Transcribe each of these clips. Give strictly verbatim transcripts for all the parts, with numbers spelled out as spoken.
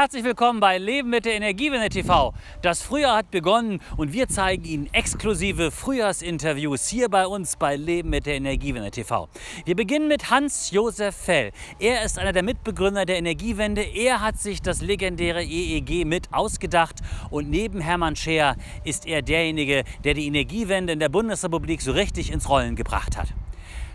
Herzlich willkommen bei Leben mit der Energiewende T V. Das Frühjahr hat begonnen und wir zeigen Ihnen exklusive Frühjahrsinterviews hier bei uns bei Leben mit der Energiewende T V. Wir beginnen mit Hans-Josef Fell. Er ist einer der Mitbegründer der Energiewende. Er hat sich das legendäre E E G mit ausgedacht und neben Hermann Scheer ist er derjenige, der die Energiewende in der Bundesrepublik so richtig ins Rollen gebracht hat.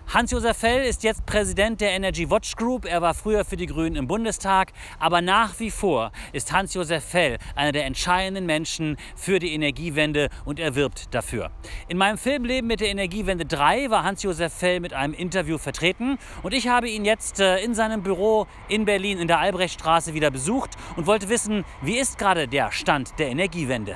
Hans-Josef Fell ist jetzt Präsident der Energy Watch Group. Er war früher für die Grünen im Bundestag. Aber nach wie vor ist Hans-Josef Fell einer der entscheidenden Menschen für die Energiewende und er wirbt dafür. In meinem Film Leben mit der Energiewende drei war Hans-Josef Fell mit einem Interview vertreten. Und ich habe ihn jetzt in seinem Büro in Berlin in der Albrechtstraße wieder besucht und wollte wissen, wie ist gerade der Stand der Energiewende?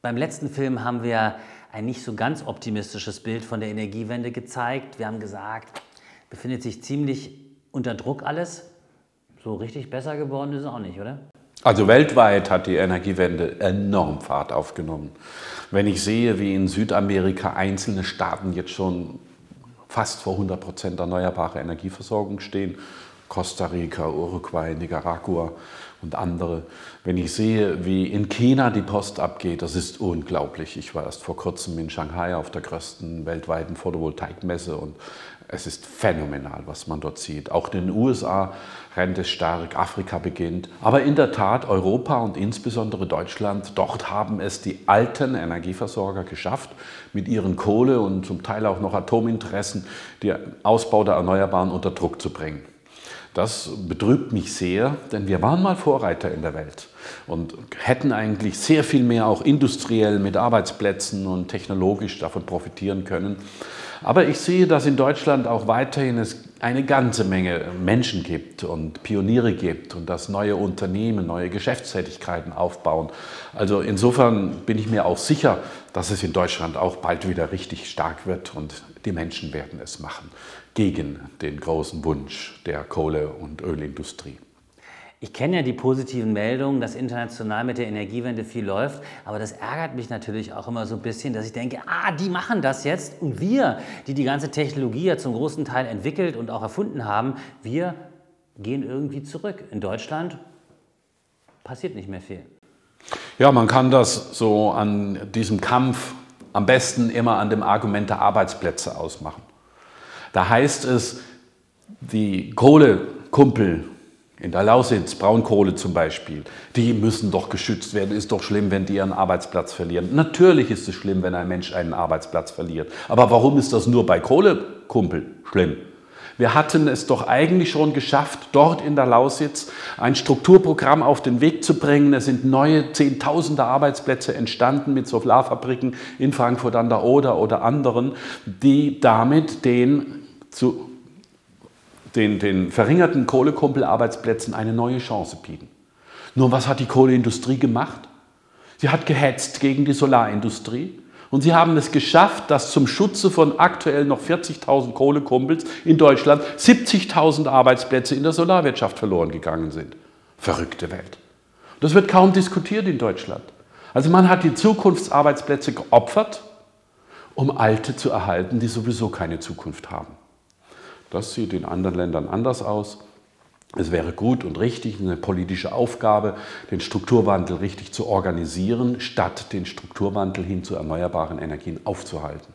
Beim letzten Film haben wir ein nicht so ganz optimistisches Bild von der Energiewende gezeigt. Wir haben gesagt, befindet sich ziemlich unter Druck alles. So richtig besser geworden ist es auch nicht, oder? Also weltweit hat die Energiewende enorm Fahrt aufgenommen. Wenn ich sehe, wie in Südamerika einzelne Staaten jetzt schon fast vor hundert Prozent erneuerbare Energieversorgung stehen, Costa Rica, Uruguay, Nicaragua und andere. Wenn ich sehe, wie in China die Post abgeht, das ist unglaublich. Ich war erst vor kurzem in Shanghai auf der größten weltweiten Photovoltaikmesse und es ist phänomenal, was man dort sieht. Auch in den U S A rennt es stark, Afrika beginnt. Aber in der Tat, Europa und insbesondere Deutschland, dort haben es die alten Energieversorger geschafft, mit ihren Kohle- und zum Teil auch noch Atominteressen den Ausbau der Erneuerbaren unter Druck zu bringen. Das betrübt mich sehr, denn wir waren mal Vorreiter in der Welt und hätten eigentlich sehr viel mehr auch industriell mit Arbeitsplätzen und technologisch davon profitieren können. Aber ich sehe, dass in Deutschland auch weiterhin es eine ganze Menge Menschen gibt und Pioniere gibt und dass neue Unternehmen, neue Geschäftstätigkeiten aufbauen. Also insofern bin ich mir auch sicher, dass es in Deutschland auch bald wieder richtig stark wird und die Menschen werden es machen, gegen den großen Wunsch der Kohle- und Ölindustrie. Ich kenne ja die positiven Meldungen, dass international mit der Energiewende viel läuft, aber das ärgert mich natürlich auch immer so ein bisschen, dass ich denke, ah, die machen das jetzt und wir, die die ganze Technologie ja zum großen Teil entwickelt und auch erfunden haben, wir gehen irgendwie zurück. In Deutschland passiert nicht mehr viel. Ja, man kann das so an diesem Kampf am besten immer an dem Argument der Arbeitsplätze ausmachen. Da heißt es, die Kohlekumpel in der Lausitz, Braunkohle zum Beispiel, die müssen doch geschützt werden. Ist doch schlimm, wenn die ihren Arbeitsplatz verlieren. Natürlich ist es schlimm, wenn ein Mensch einen Arbeitsplatz verliert. Aber warum ist das nur bei Kohlekumpel schlimm? Wir hatten es doch eigentlich schon geschafft, dort in der Lausitz ein Strukturprogramm auf den Weg zu bringen. Es sind neue Zehntausende Arbeitsplätze entstanden mit Solarfabriken in Frankfurt an der Oder oder anderen, die damit den, zu, den, den verringerten Kohlekumpel-Arbeitsplätzen eine neue Chance bieten. Nur was hat die Kohleindustrie gemacht? Sie hat gehetzt gegen die Solarindustrie. Und sie haben es geschafft, dass zum Schutze von aktuell noch vierzigtausend Kohlekumpels in Deutschland siebzigtausend Arbeitsplätze in der Solarwirtschaft verloren gegangen sind. Verrückte Welt. Das wird kaum diskutiert in Deutschland. Also man hat die Zukunftsarbeitsplätze geopfert, um alte zu erhalten, die sowieso keine Zukunft haben. Das sieht in anderen Ländern anders aus. Es wäre gut und richtig, eine politische Aufgabe, den Strukturwandel richtig zu organisieren, statt den Strukturwandel hin zu erneuerbaren Energien aufzuhalten.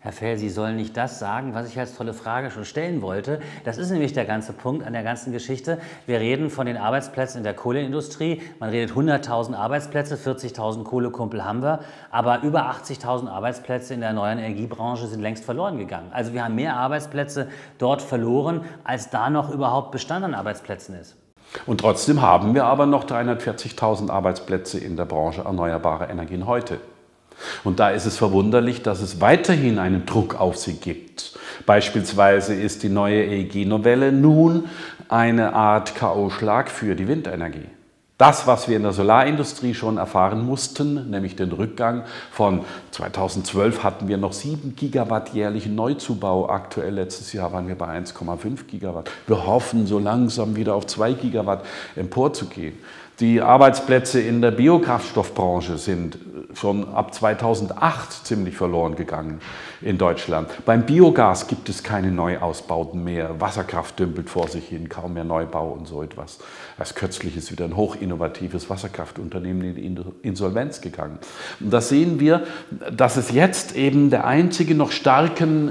Herr Fell, Sie sollen nicht das sagen, was ich als tolle Frage schon stellen wollte. Das ist nämlich der ganze Punkt an der ganzen Geschichte. Wir reden von den Arbeitsplätzen in der Kohleindustrie. Man redet hunderttausend Arbeitsplätze, vierzigtausend Kohlekumpel haben wir. Aber über achtzigtausend Arbeitsplätze in der neuen Energiebranche sind längst verloren gegangen. Also wir haben mehr Arbeitsplätze dort verloren, als da noch überhaupt Bestand an Arbeitsplätzen ist. Und trotzdem haben wir aber noch dreihundertvierzigtausend Arbeitsplätze in der Branche erneuerbare Energien heute. Und da ist es verwunderlich, dass es weiterhin einen Druck auf sie gibt. Beispielsweise ist die neue E E G-Novelle nun eine Art K O-Schlag für die Windenergie. Das, was wir in der Solarindustrie schon erfahren mussten, nämlich den Rückgang von zweitausendzwölf, hatten wir noch sieben Gigawatt jährlichen Neuzubau. Aktuell letztes Jahr waren wir bei eins Komma fünf Gigawatt. Wir hoffen, so langsam wieder auf zwei Gigawatt emporzugehen. Die Arbeitsplätze in der Biokraftstoffbranche sind schon ab zweitausendacht ziemlich verloren gegangen in Deutschland. Beim Biogas gibt es keine Neuausbauten mehr. Wasserkraft dümpelt vor sich hin, kaum mehr Neubau und so etwas. Als kürzlich ist wieder ein hochinnovatives Wasserkraftunternehmen in die Insolvenz gegangen. Und da sehen wir, dass es jetzt eben der einzige noch starken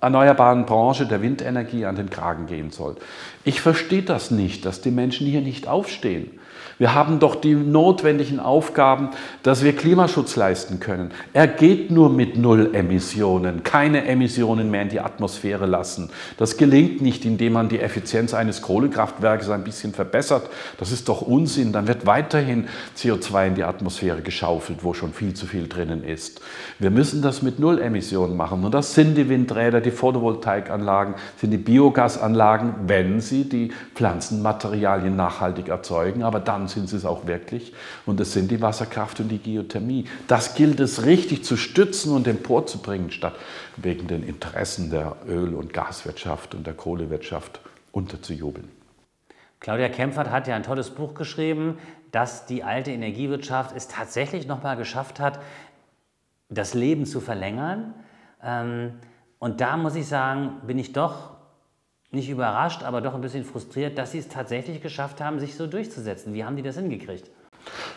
erneuerbaren Branche der Windenergie an den Kragen gehen soll. Ich verstehe das nicht, dass die Menschen hier nicht aufstehen. Wir haben doch die notwendigen Aufgaben, dass wir Klimaschutz leisten können. Er geht nur mit null Emissionen, keine Emissionen mehr in die Atmosphäre lassen. Das gelingt nicht, indem man die Effizienz eines Kohlekraftwerkes ein bisschen verbessert. Das ist doch Unsinn. Dann wird weiterhin C O zwei in die Atmosphäre geschaufelt, wo schon viel zu viel drinnen ist. Wir müssen das mit null Emissionen machen. Und das sind die Windräder, die Photovoltaikanlagen, sind die Biogasanlagen, wenn sie die Pflanzenmaterialien nachhaltig erzeugen. Aber dann sind sie es auch wirklich. Und es sind die Wasserkraft und die Geothermie. Das gilt es richtig zu stützen und emporzubringen, statt wegen den Interessen der Öl- und Gaswirtschaft und der Kohlewirtschaft unterzujubeln. Claudia Kempfert hat ja ein tolles Buch geschrieben, dass die alte Energiewirtschaft es tatsächlich nochmal geschafft hat, das Leben zu verlängern. Und da muss ich sagen, bin ich doch nicht überrascht, aber doch ein bisschen frustriert, dass sie es tatsächlich geschafft haben, sich so durchzusetzen. Wie haben die das hingekriegt?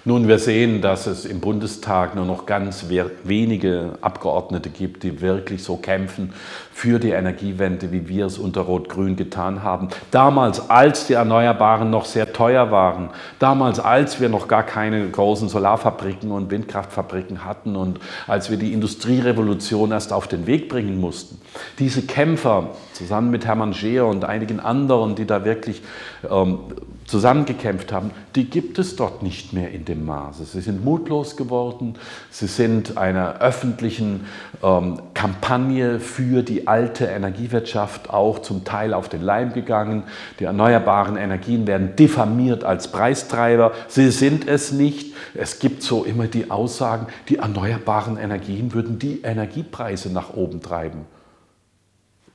Nun, wir sehen, dass es im Bundestag nur noch ganz wenige Abgeordnete gibt, die wirklich so kämpfen für die Energiewende, wie wir es unter Rot-Grün getan haben. Damals, als die Erneuerbaren noch sehr teuer waren, damals, als wir noch gar keine großen Solarfabriken und Windkraftfabriken hatten und als wir die Industrierevolution erst auf den Weg bringen mussten. Diese Kämpfer, zusammen mit Hermann Scheer und einigen anderen, die da wirklich ähm, zusammengekämpft haben, die gibt es dort nicht mehr in dem Maße. Sie sind mutlos geworden, sie sind einer öffentlichen ähm, Kampagne für die alte Energiewirtschaft auch zum Teil auf den Leim gegangen. Die erneuerbaren Energien werden diffamiert als Preistreiber, sie sind es nicht. Es gibt so immer die Aussagen, die erneuerbaren Energien würden die Energiepreise nach oben treiben.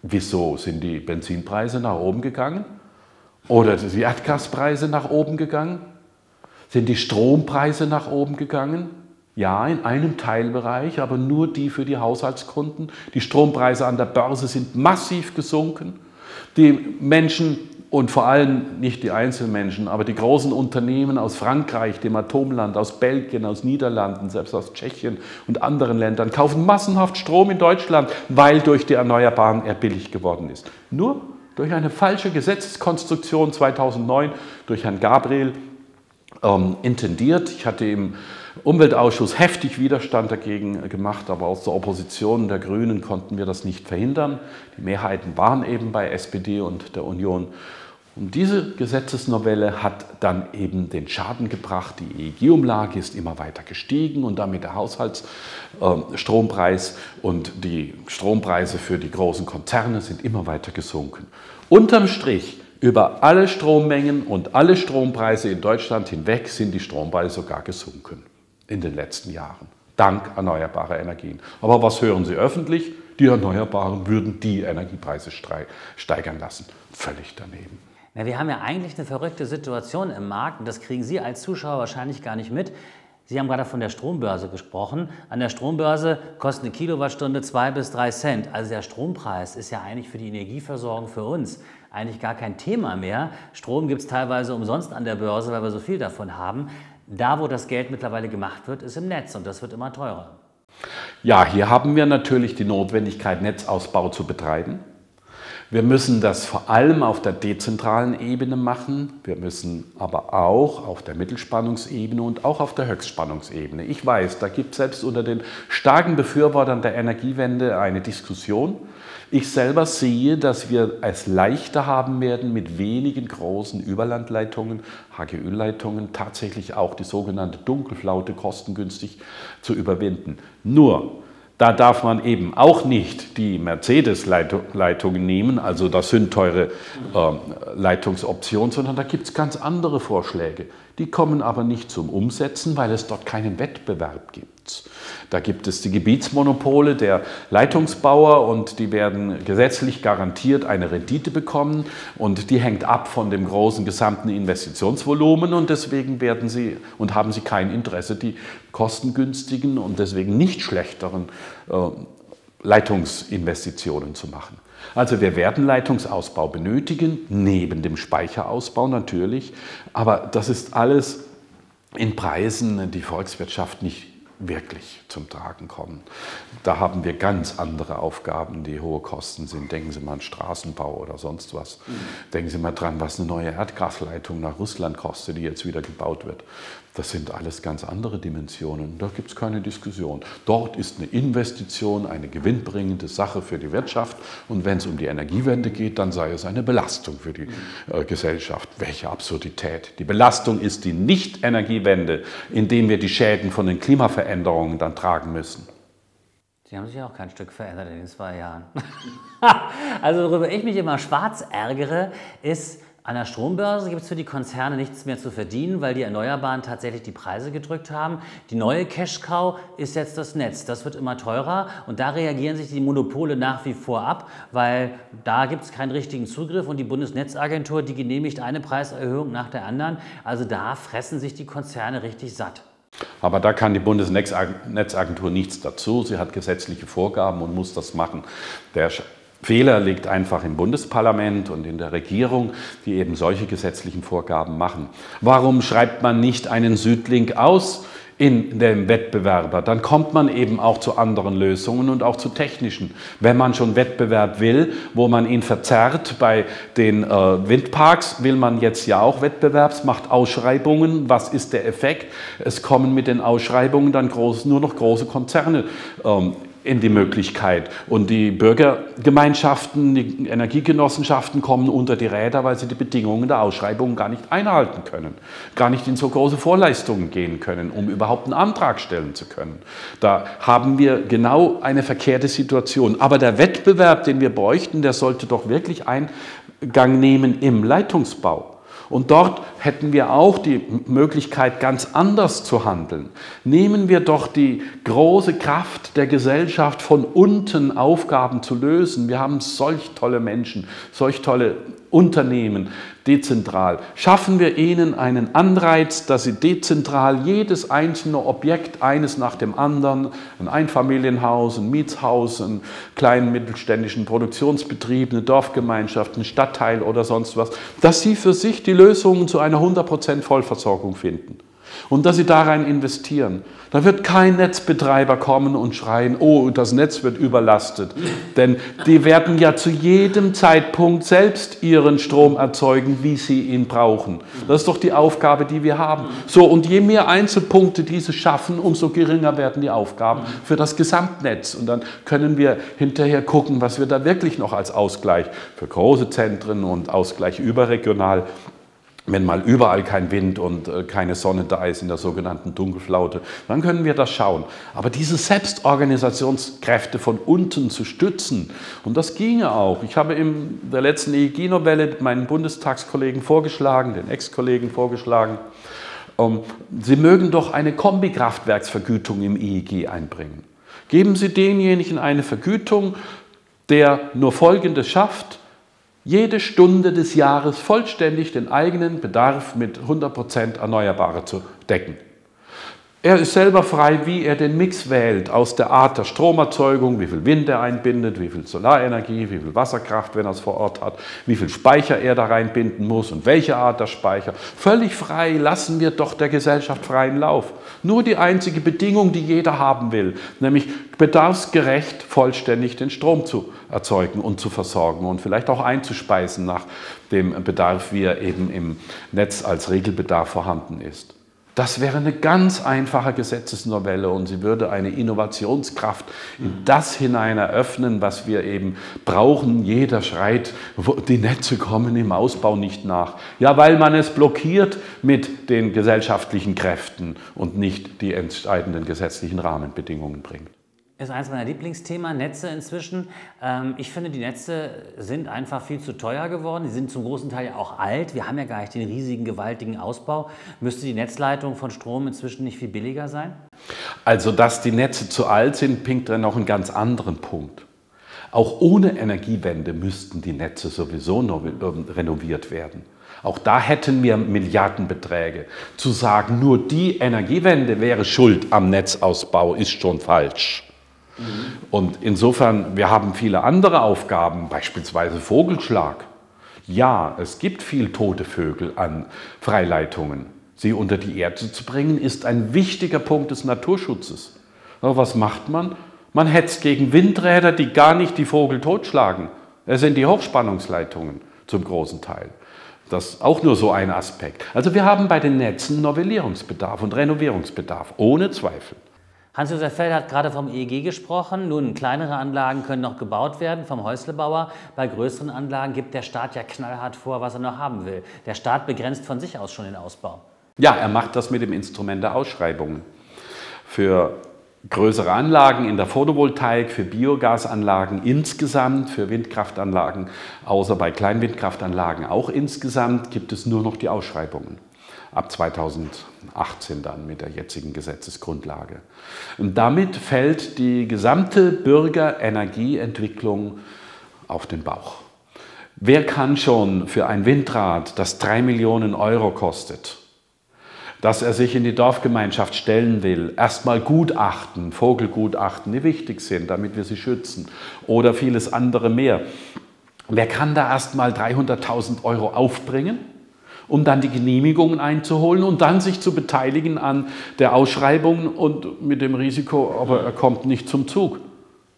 Wieso sind die Benzinpreise nach oben gegangen? Oder sind die Erdgaspreise nach oben gegangen? Sind die Strompreise nach oben gegangen? Ja, in einem Teilbereich, aber nur die für die Haushaltskunden. Die Strompreise an der Börse sind massiv gesunken. Die Menschen und vor allem nicht die Einzelmenschen, aber die großen Unternehmen aus Frankreich, dem Atomland, aus Belgien, aus Niederlanden, selbst aus Tschechien und anderen Ländern, kaufen massenhaft Strom in Deutschland, weil durch die Erneuerbaren er billig geworden ist. Nur durch eine falsche Gesetzeskonstruktion zweitausendneun durch Herrn Gabriel ähm, intendiert. Ich hatte im Umweltausschuss heftig Widerstand dagegen gemacht, aber aus der Opposition der Grünen konnten wir das nicht verhindern. Die Mehrheiten waren eben bei S P D und der Union. Und diese Gesetzesnovelle hat dann eben den Schaden gebracht. Die E E G-Umlage ist immer weiter gestiegen und damit der Haushaltsstrompreis äh, und die Strompreise für die großen Konzerne sind immer weiter gesunken. Unterm Strich, über alle Strommengen und alle Strompreise in Deutschland hinweg sind die Strompreise sogar gesunken in den letzten Jahren, dank erneuerbarer Energien. Aber was hören Sie öffentlich? Die Erneuerbaren würden die Energiepreise steigern lassen. Völlig daneben. Na, wir haben ja eigentlich eine verrückte Situation im Markt und das kriegen Sie als Zuschauer wahrscheinlich gar nicht mit. Sie haben gerade von der Strombörse gesprochen. An der Strombörse kostet eine Kilowattstunde zwei bis drei Cent. Also der Strompreis ist ja eigentlich für die Energieversorgung für uns eigentlich gar kein Thema mehr. Strom gibt es teilweise umsonst an der Börse, weil wir so viel davon haben. Da, wo das Geld mittlerweile gemacht wird, ist im Netz und das wird immer teurer. Ja, hier haben wir natürlich die Notwendigkeit, Netzausbau zu betreiben. Wir müssen das vor allem auf der dezentralen Ebene machen. Wir müssen aber auch auf der Mittelspannungsebene und auch auf der Höchstspannungsebene. Ich weiß, da gibt es selbst unter den starken Befürwortern der Energiewende eine Diskussion. Ich selber sehe, dass wir es leichter haben werden, mit wenigen großen Überlandleitungen, H G Ü-Leitungen, tatsächlich auch die sogenannte Dunkelflaute kostengünstig zu überwinden. Nur da darf man eben auch nicht die Mercedes-Leitungen nehmen, also das sündteure äh, Leitungsoption, sondern da gibt es ganz andere Vorschläge. Die kommen aber nicht zum Umsetzen, weil es dort keinen Wettbewerb gibt. Da gibt es die Gebietsmonopole der Leitungsbauer und die werden gesetzlich garantiert eine Rendite bekommen und die hängt ab von dem großen gesamten Investitionsvolumen und deswegen werden sie und haben sie kein Interesse, die kostengünstigen und deswegen nicht schlechteren äh, Leitungsinvestitionen zu machen. Also wir werden Leitungsausbau benötigen, neben dem Speicherausbau natürlich, aber das ist alles in Preisen, die Volkswirtschaft nicht wirklich zum Tragen kommen. Da haben wir ganz andere Aufgaben, die hohe Kosten sind. Denken Sie mal an Straßenbau oder sonst was. Mhm. Denken Sie mal dran, was eine neue Erdgasleitung nach Russland kostet, die jetzt wieder gebaut wird. Das sind alles ganz andere Dimensionen. Da gibt es keine Diskussion. Dort ist eine Investition eine gewinnbringende Sache für die Wirtschaft. Und wenn es um die Energiewende geht, dann sei es eine Belastung für die äh, Gesellschaft. Welche Absurdität. Die Belastung ist die Nicht-Energiewende, indem wir die Schäden von den Klimaveränderungen dann tragen müssen. Sie haben sich auch kein Stück verändert in den zwei Jahren. Also worüber ich mich immer schwarz ärgere, ist: An der Strombörse gibt es für die Konzerne nichts mehr zu verdienen, weil die Erneuerbaren tatsächlich die Preise gedrückt haben. Die neue Cash-Cow ist jetzt das Netz. Das wird immer teurer und da reagieren sich die Monopole nach wie vor ab, weil da gibt es keinen richtigen Zugriff und die Bundesnetzagentur, die genehmigt eine Preiserhöhung nach der anderen. Also da fressen sich die Konzerne richtig satt. Aber da kann die Bundesnetzagentur nichts dazu. Sie hat gesetzliche Vorgaben und muss das machen. Der Fehler liegt einfach im Bundesparlament und in der Regierung, die eben solche gesetzlichen Vorgaben machen. Warum schreibt man nicht einen Südlink aus in dem Wettbewerber? Dann kommt man eben auch zu anderen Lösungen und auch zu technischen. Wenn man schon Wettbewerb will, wo man ihn verzerrt bei den äh, Windparks, will man jetzt ja auch Wettbewerbs, macht Ausschreibungen. Was ist der Effekt? Es kommen mit den Ausschreibungen dann groß, nur noch große Konzerne ähm, in die Möglichkeit. Und die Bürgergemeinschaften, die Energiegenossenschaften kommen unter die Räder, weil sie die Bedingungen der Ausschreibung gar nicht einhalten können, gar nicht in so große Vorleistungen gehen können, um überhaupt einen Antrag stellen zu können. Da haben wir genau eine verkehrte Situation. Aber der Wettbewerb, den wir bräuchten, der sollte doch wirklich Eingang nehmen im Leitungsbau. Und dort hätten wir auch die Möglichkeit, ganz anders zu handeln. Nehmen wir doch die große Kraft der Gesellschaft, von unten Aufgaben zu lösen. Wir haben solch tolle Menschen, solch tolle Unternehmen dezentral. Schaffen wir ihnen einen Anreiz, dass sie dezentral jedes einzelne Objekt, eines nach dem anderen, ein Einfamilienhaus, ein Mietshaus, einen kleinen mittelständischen Produktionsbetrieb, eine Dorfgemeinschaft, einen Stadtteil oder sonst was, dass sie für sich die Lösungen zu einer hundert Prozent Vollversorgung finden und dass sie darin investieren. Da wird kein Netzbetreiber kommen und schreien, oh, das Netz wird überlastet. Denn die werden ja zu jedem Zeitpunkt selbst ihren Strom erzeugen, wie sie ihn brauchen. Das ist doch die Aufgabe, die wir haben. So, und je mehr Einzelpunkte diese schaffen, umso geringer werden die Aufgaben für das Gesamtnetz. Und dann können wir hinterher gucken, was wir da wirklich noch als Ausgleich für große Zentren und Ausgleich überregional, wenn mal überall kein Wind und keine Sonne da ist in der sogenannten Dunkelflaute, dann können wir das schauen. Aber diese Selbstorganisationskräfte von unten zu stützen, und das ginge auch. Ich habe in der letzten E E G-Novelle meinen Bundestagskollegen vorgeschlagen, den Ex-Kollegen vorgeschlagen, sie mögen doch eine Kombikraftwerksvergütung im E E G einbringen. Geben Sie denjenigen eine Vergütung, der nur Folgendes schafft: jede Stunde des Jahres vollständig den eigenen Bedarf mit hundert Prozent Erneuerbare zu decken. Er ist selber frei, wie er den Mix wählt, aus der Art der Stromerzeugung, wie viel Wind er einbindet, wie viel Solarenergie, wie viel Wasserkraft, wenn er es vor Ort hat, wie viel Speicher er da reinbinden muss und welche Art der Speicher. Völlig frei, lassen wir doch der Gesellschaft freien Lauf. Nur die einzige Bedingung, die jeder haben will, nämlich bedarfsgerecht vollständig den Strom zu erzeugen und zu versorgen und vielleicht auch einzuspeisen nach dem Bedarf, wie er eben im Netz als Regelbedarf vorhanden ist. Das wäre eine ganz einfache Gesetzesnovelle und sie würde eine Innovationskraft in das hinein eröffnen, was wir eben brauchen. Jeder schreit, die Netze kommen im Ausbau nicht nach. Ja, weil man es blockiert mit den gesellschaftlichen Kräften und nicht die entscheidenden gesetzlichen Rahmenbedingungen bringt. Ist eines meiner Lieblingsthemen, Netze inzwischen. Ich finde, die Netze sind einfach viel zu teuer geworden. Die sind zum großen Teil ja auch alt. Wir haben ja gar nicht den riesigen, gewaltigen Ausbau. Müsste die Netzleitung von Strom inzwischen nicht viel billiger sein? Also, dass die Netze zu alt sind, pinkt dann noch einen ganz anderen Punkt. Auch ohne Energiewende müssten die Netze sowieso noch renoviert werden. Auch da hätten wir Milliardenbeträge. Zu sagen, nur die Energiewende wäre schuld am Netzausbau, ist schon falsch. Und insofern, wir haben viele andere Aufgaben, beispielsweise Vogelschlag. Ja, es gibt viel tote Vögel an Freileitungen. Sie unter die Erde zu bringen, ist ein wichtiger Punkt des Naturschutzes. Aber was macht man? Man hetzt gegen Windräder, die gar nicht die Vögel totschlagen. Es sind die Hochspannungsleitungen zum großen Teil. Das ist auch nur so ein Aspekt. Also wir haben bei den Netzen Novellierungsbedarf und Renovierungsbedarf, ohne Zweifel. Hans-Josef Fell hat gerade vom E E G gesprochen. Nun, kleinere Anlagen können noch gebaut werden vom Häuslebauer. Bei größeren Anlagen gibt der Staat ja knallhart vor, was er noch haben will. Der Staat begrenzt von sich aus schon den Ausbau. Ja, er macht das mit dem Instrument der Ausschreibungen. Für größere Anlagen in der Photovoltaik, für Biogasanlagen insgesamt, für Windkraftanlagen, außer bei Kleinwindkraftanlagen auch insgesamt, gibt es nur noch die Ausschreibungen. Ab zweitausendachtzehn dann mit der jetzigen Gesetzesgrundlage. Und damit fällt die gesamte Bürgerenergieentwicklung auf den Bauch. Wer kann schon für ein Windrad, das drei Millionen Euro kostet, dass er sich in die Dorfgemeinschaft stellen will, erstmal Gutachten, Vogelgutachten, die wichtig sind, damit wir sie schützen oder vieles andere mehr. Wer kann da erstmal dreihunderttausend Euro aufbringen, um dann die Genehmigungen einzuholen und dann sich zu beteiligen an der Ausschreibung und mit dem Risiko, aber er kommt nicht zum Zug.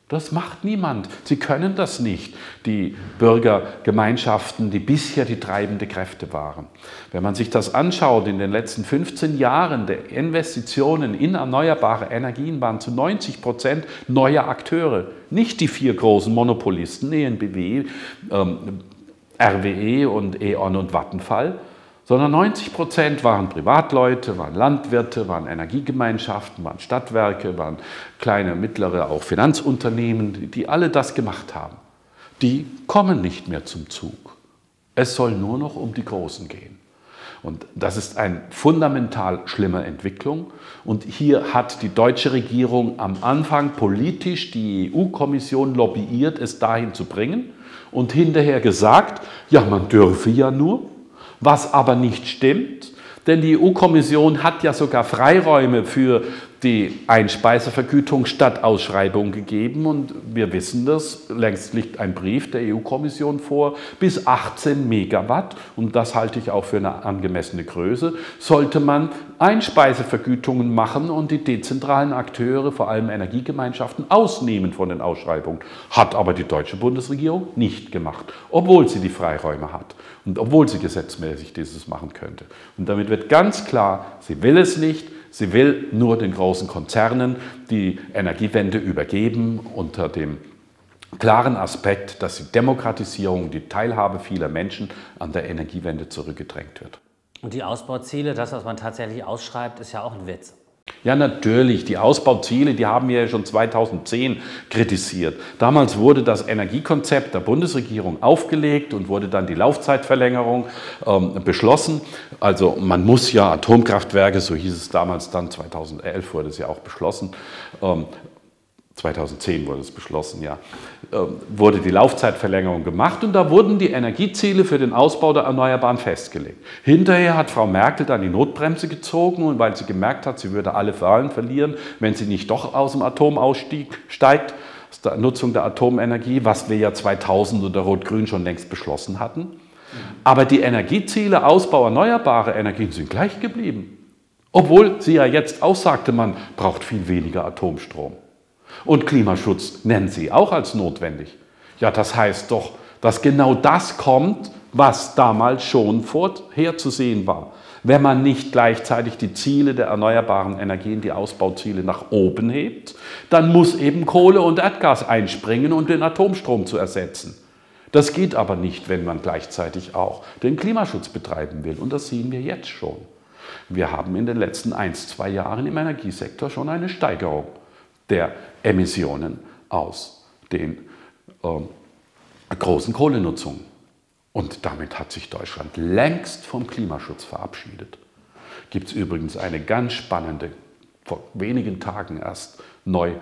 Das macht niemand. Sie können das nicht, die Bürgergemeinschaften, die bisher die treibenden Kräfte waren. Wenn man sich das anschaut, in den letzten fünfzehn Jahren der Investitionen in erneuerbare Energien waren zu neunzig Prozent neue Akteure. Nicht die vier großen Monopolisten, E N B W, ähm, R W E und E On und Vattenfall, sondern neunzig Prozent waren Privatleute, waren Landwirte, waren Energiegemeinschaften, waren Stadtwerke, waren kleine, mittlere, auch Finanzunternehmen, die alle das gemacht haben. Die kommen nicht mehr zum Zug. Es soll nur noch um die Großen gehen. Und das ist eine fundamental schlimme Entwicklung. Und hier hat die deutsche Regierung am Anfang politisch die E U-Kommission lobbyiert, es dahin zu bringen und hinterher gesagt, ja, man dürfe ja nur. Was aber nicht stimmt, denn die E U-Kommission hat ja sogar Freiräume für die Einspeisevergütung statt Ausschreibung gegeben. Und wir wissen das, längst liegt ein Brief der E U-Kommission vor, bis achtzehn Megawatt, und das halte ich auch für eine angemessene Größe, sollte man Einspeisevergütungen machen und die dezentralen Akteure, vor allem Energiegemeinschaften, ausnehmen von den Ausschreibungen. Hat aber die deutsche Bundesregierung nicht gemacht, obwohl sie die Freiräume hat und obwohl sie gesetzmäßig dieses machen könnte. Und damit wird ganz klar, sie will es nicht. Sie will nur den großen Konzernen die Energiewende übergeben unter dem klaren Aspekt, dass die Demokratisierung, die Teilhabe vieler Menschen an der Energiewende zurückgedrängt wird. Und die Ausbauziele, das, was man tatsächlich ausschreibt, ist ja auch ein Witz. Ja, natürlich. Die Ausbauziele, die haben wir ja schon zweitausendzehn kritisiert. Damals wurde das Energiekonzept der Bundesregierung aufgelegt und wurde dann die Laufzeitverlängerung ähm, beschlossen. Also man muss ja Atomkraftwerke, so hieß es damals dann, zweitausendelf wurde es ja auch beschlossen, ähm, zweitausendzehn wurde es beschlossen, ja, ähm, wurde die Laufzeitverlängerung gemacht und da wurden die Energieziele für den Ausbau der Erneuerbaren festgelegt. Hinterher hat Frau Merkel dann die Notbremse gezogen, und weil sie gemerkt hat, sie würde alle Wahlen verlieren, wenn sie nicht doch aus dem Atom aussteigt, aus der Nutzung der Atomenergie, was wir ja zweitausend unter Rot-Grün schon längst beschlossen hatten. Aber die Energieziele Ausbau erneuerbarer Energien sind gleich geblieben. Obwohl sie ja jetzt aussagte, man braucht viel weniger Atomstrom. Und Klimaschutz nennen sie auch als notwendig. Ja, das heißt doch, dass genau das kommt, was damals schon vorherzusehen war. Wenn man nicht gleichzeitig die Ziele der erneuerbaren Energien, die Ausbauziele nach oben hebt, dann muss eben Kohle und Erdgas einspringen, um den Atomstrom zu ersetzen. Das geht aber nicht, wenn man gleichzeitig auch den Klimaschutz betreiben will. Und das sehen wir jetzt schon. Wir haben in den letzten ein, zwei Jahren im Energiesektor schon eine Steigerung der Emissionen aus den ähm, großen Kohlenutzungen. Und damit hat sich Deutschland längst vom Klimaschutz verabschiedet. Gibt es übrigens eine ganz spannende, vor wenigen Tagen erst neu,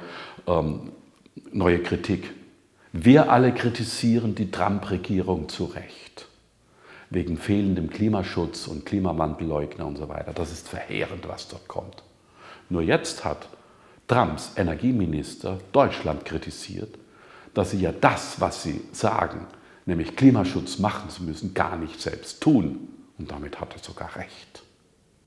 ähm, neue Kritik. Wir alle kritisieren die Trump-Regierung zu Recht, wegen fehlendem Klimaschutz und Klimawandelleugner und so weiter. Das ist verheerend, was dort kommt. Nur jetzt hat Trumps Energieminister Deutschland kritisiert, dass sie ja das, was sie sagen, nämlich Klimaschutz machen zu müssen, gar nicht selbst tun. Und damit hat er sogar recht.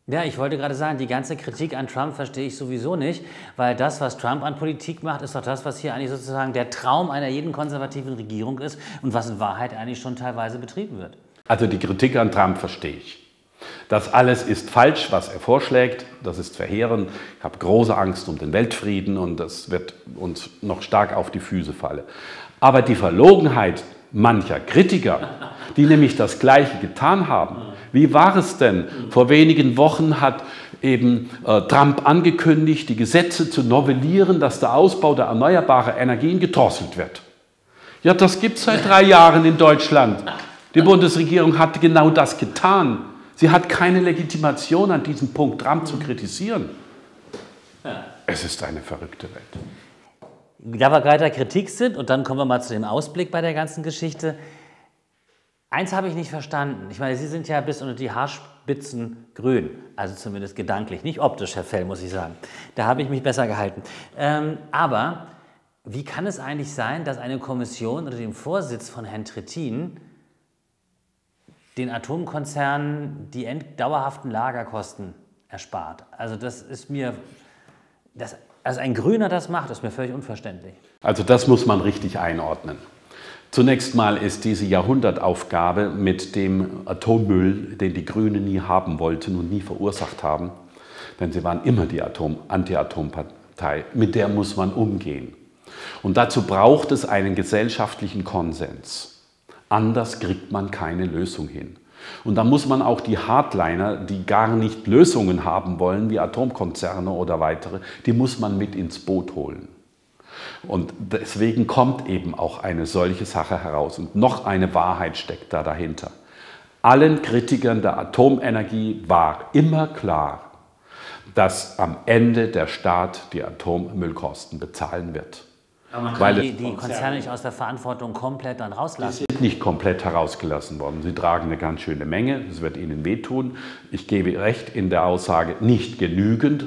Ja, ich wollte gerade sagen, die ganze Kritik an Trump verstehe ich sowieso nicht, weil das, was Trump an Politik macht, ist doch das, was hier eigentlich sozusagen der Traum einer jeden konservativen Regierung ist und was in Wahrheit eigentlich schon teilweise betrieben wird. Also die Kritik an Trump verstehe ich. Das alles ist falsch, was er vorschlägt, das ist verheerend. Ich habe große Angst um den Weltfrieden und das wird uns noch stark auf die Füße fallen. Aber die Verlogenheit mancher Kritiker, die nämlich das Gleiche getan haben, wie war es denn? Vor wenigen Wochen hat eben äh, Trump angekündigt, die Gesetze zu novellieren, dass der Ausbau der erneuerbaren Energien gedrosselt wird. Ja, das gibt es seit drei Jahren in Deutschland. Die Bundesregierung hat genau das getan. Sie hat keine Legitimation, an diesem Punkt Trump zu kritisieren. Es ist eine verrückte Welt. Da wir gerade Kritik sind, und dann kommen wir mal zu dem Ausblick bei der ganzen Geschichte. Eins habe ich nicht verstanden. Ich meine, Sie sind ja bis unter die Haarspitzen grün. Also zumindest gedanklich, nicht optisch, Herr Fell, muss ich sagen. Da habe ich mich besser gehalten. Ähm, aber wie kann es eigentlich sein, dass eine Kommission unter dem Vorsitz von Herrn Trittin den Atomkonzernen die dauerhaften Lagerkosten erspart? Also das ist mir... Das, also ein Grüner das macht, ist mir völlig unverständlich. Also das muss man richtig einordnen. Zunächst mal ist diese Jahrhundertaufgabe mit dem Atommüll, den die Grünen nie haben wollten und nie verursacht haben, denn sie waren immer die Anti-Atom-Partei, mit der muss man umgehen. Und dazu braucht es einen gesellschaftlichen Konsens. Anders kriegt man keine Lösung hin. Und da muss man auch die Hardliner, die gar nicht Lösungen haben wollen, wie Atomkonzerne oder weitere, die muss man mit ins Boot holen. Und deswegen kommt eben auch eine solche Sache heraus. Und noch eine Wahrheit steckt da dahinter. Allen Kritikern der Atomenergie war immer klar, dass am Ende der Staat die Atommüllkosten bezahlen wird. Aber man kann die, die Konzerne nicht aus der Verantwortung komplett dann rauslassen? Die sind nicht komplett herausgelassen worden. Sie tragen eine ganz schöne Menge. Es wird ihnen wehtun. Ich gebe recht in der Aussage, nicht genügend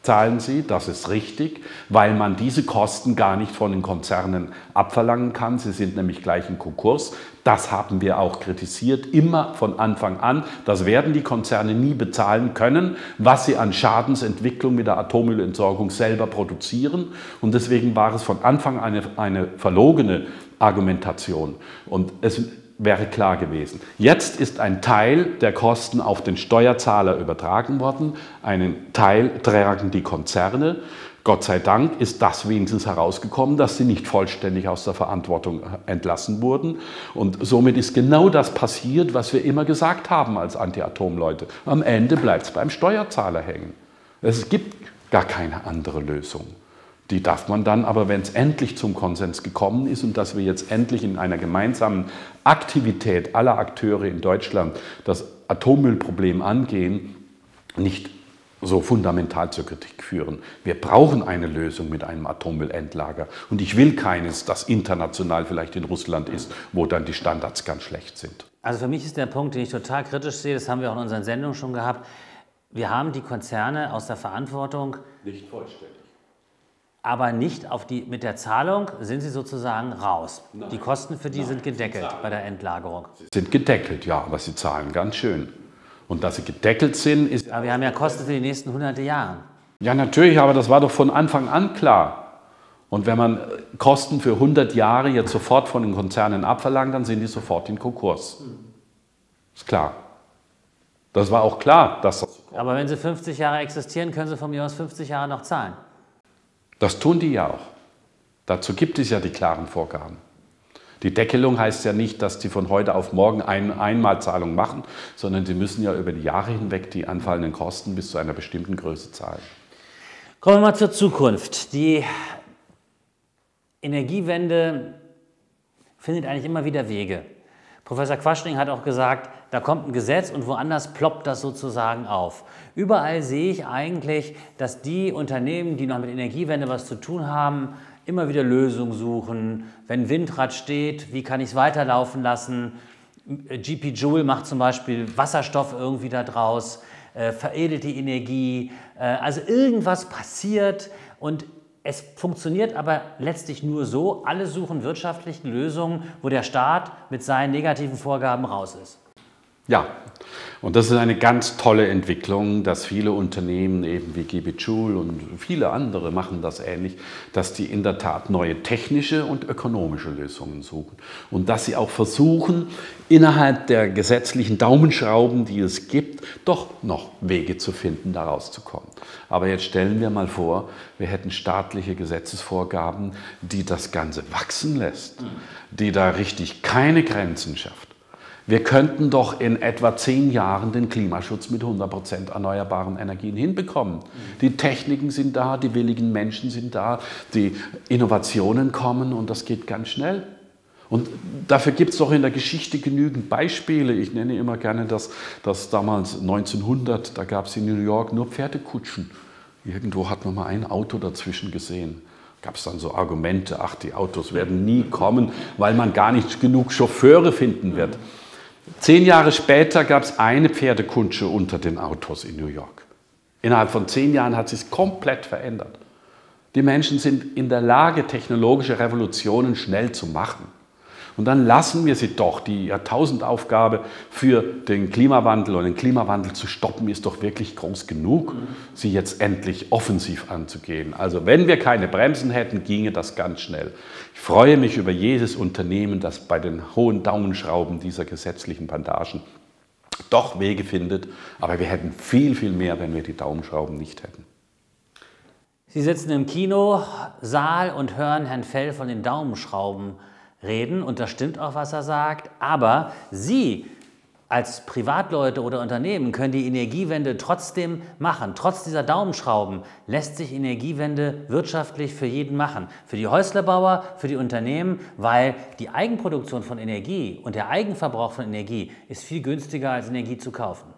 zahlen sie, das ist richtig, weil man diese Kosten gar nicht von den Konzernen abverlangen kann. Sie sind nämlich gleich im Konkurs. Das haben wir auch kritisiert, immer von Anfang an. Das werden die Konzerne nie bezahlen können, was sie an Schadensentwicklung mit der Atommüllentsorgung selber produzieren. Und deswegen war es von Anfang an eine, eine verlogene Argumentation. Und es wäre klar gewesen. Jetzt ist ein Teil der Kosten auf den Steuerzahler übertragen worden, einen Teil tragen die Konzerne. Gott sei Dank ist das wenigstens herausgekommen, dass sie nicht vollständig aus der Verantwortung entlassen wurden. Und somit ist genau das passiert, was wir immer gesagt haben als Anti-Atom-Leute. Am Ende bleibt es beim Steuerzahler hängen. Es gibt gar keine andere Lösung. Die darf man dann aber, wenn es endlich zum Konsens gekommen ist und dass wir jetzt endlich in einer gemeinsamen Aktivität aller Akteure in Deutschland das Atommüllproblem angehen, nicht so fundamental zur Kritik führen. Wir brauchen eine Lösung mit einem Atommüllendlager. Und ich will keines, das international vielleicht in Russland ist, wo dann die Standards ganz schlecht sind. Also für mich ist der Punkt, den ich total kritisch sehe, das haben wir auch in unseren Sendungen schon gehabt, wir haben die Konzerne aus der Verantwortung nicht vollständig. Aber nicht auf die, mit der Zahlung sind sie sozusagen raus. Nein. Die Kosten für die Nein, sind gedeckelt bei der Endlagerung. Sie sind gedeckelt, ja, aber sie zahlen ganz schön. Und dass sie gedeckelt sind, ist... Aber wir haben ja Kosten für die nächsten hunderte Jahre. Ja, natürlich, aber das war doch von Anfang an klar. Und wenn man Kosten für hundert Jahre jetzt sofort von den Konzernen abverlangt, dann sind die sofort in Konkurs. Ist klar. Das war auch klar, dass das... Aber wenn sie fünfzig Jahre existieren, können sie von mir aus fünfzig Jahre noch zahlen. Das tun die ja auch. Dazu gibt es ja die klaren Vorgaben. Die Deckelung heißt ja nicht, dass die von heute auf morgen eine Einmalzahlung machen, sondern sie müssen ja über die Jahre hinweg die anfallenden Kosten bis zu einer bestimmten Größe zahlen. Kommen wir mal zur Zukunft. Die Energiewende findet eigentlich immer wieder Wege. Professor Quaschning hat auch gesagt, da kommt ein Gesetz und woanders ploppt das sozusagen auf. Überall sehe ich eigentlich, dass die Unternehmen, die noch mit Energiewende was zu tun haben, immer wieder Lösungen suchen. Wenn Windrad steht, wie kann ich es weiterlaufen lassen? G P Joule macht zum Beispiel Wasserstoff irgendwie da draus, äh, veredelt die Energie. Äh, also irgendwas passiert und es funktioniert aber letztlich nur so, alle suchen wirtschaftliche Lösungen, wo der Staat mit seinen negativen Vorgaben raus ist. Ja, und das ist eine ganz tolle Entwicklung, dass viele Unternehmen eben wie G P Joule und viele andere machen das ähnlich, dass die in der Tat neue technische und ökonomische Lösungen suchen und dass sie auch versuchen, innerhalb der gesetzlichen Daumenschrauben, die es gibt, doch noch Wege zu finden, da rauszukommen. Aber jetzt stellen wir mal vor, wir hätten staatliche Gesetzesvorgaben, die das Ganze wachsen lässt, die da richtig keine Grenzen schafft. Wir könnten doch in etwa zehn Jahren den Klimaschutz mit hundert Prozent erneuerbaren Energien hinbekommen. Die Techniken sind da, die willigen Menschen sind da, die Innovationen kommen und das geht ganz schnell. Und dafür gibt es doch in der Geschichte genügend Beispiele. Ich nenne immer gerne, dass, dass damals neunzehnhundert, da gab es in New York nur Pferdekutschen. Irgendwo hat man mal ein Auto dazwischen gesehen. Gab es dann so Argumente, ach, die Autos werden nie kommen, weil man gar nicht genug Chauffeure finden wird. Zehn Jahre später gab es eine Pferdekutsche unter den Autos in New York. Innerhalb von zehn Jahren hat sich komplett verändert. Die Menschen sind in der Lage, technologische Revolutionen schnell zu machen. Und dann lassen wir sie doch. Die Jahrtausendaufgabe für den Klimawandel und den Klimawandel zu stoppen, ist doch wirklich groß genug, sie jetzt endlich offensiv anzugehen. Also wenn wir keine Bremsen hätten, ginge das ganz schnell. Ich freue mich über jedes Unternehmen, das bei den hohen Daumenschrauben dieser gesetzlichen Bandagen doch Wege findet. Aber wir hätten viel, viel mehr, wenn wir die Daumenschrauben nicht hätten. Sie sitzen im Kinosaal und hören Herrn Fell von den Daumenschrauben reden und das stimmt auch, was er sagt, aber Sie als Privatleute oder Unternehmen können die Energiewende trotzdem machen. Trotz dieser Daumenschrauben lässt sich Energiewende wirtschaftlich für jeden machen. Für die Häuslerbauer, für die Unternehmen, weil die Eigenproduktion von Energie und der Eigenverbrauch von Energie ist viel günstiger als Energie zu kaufen.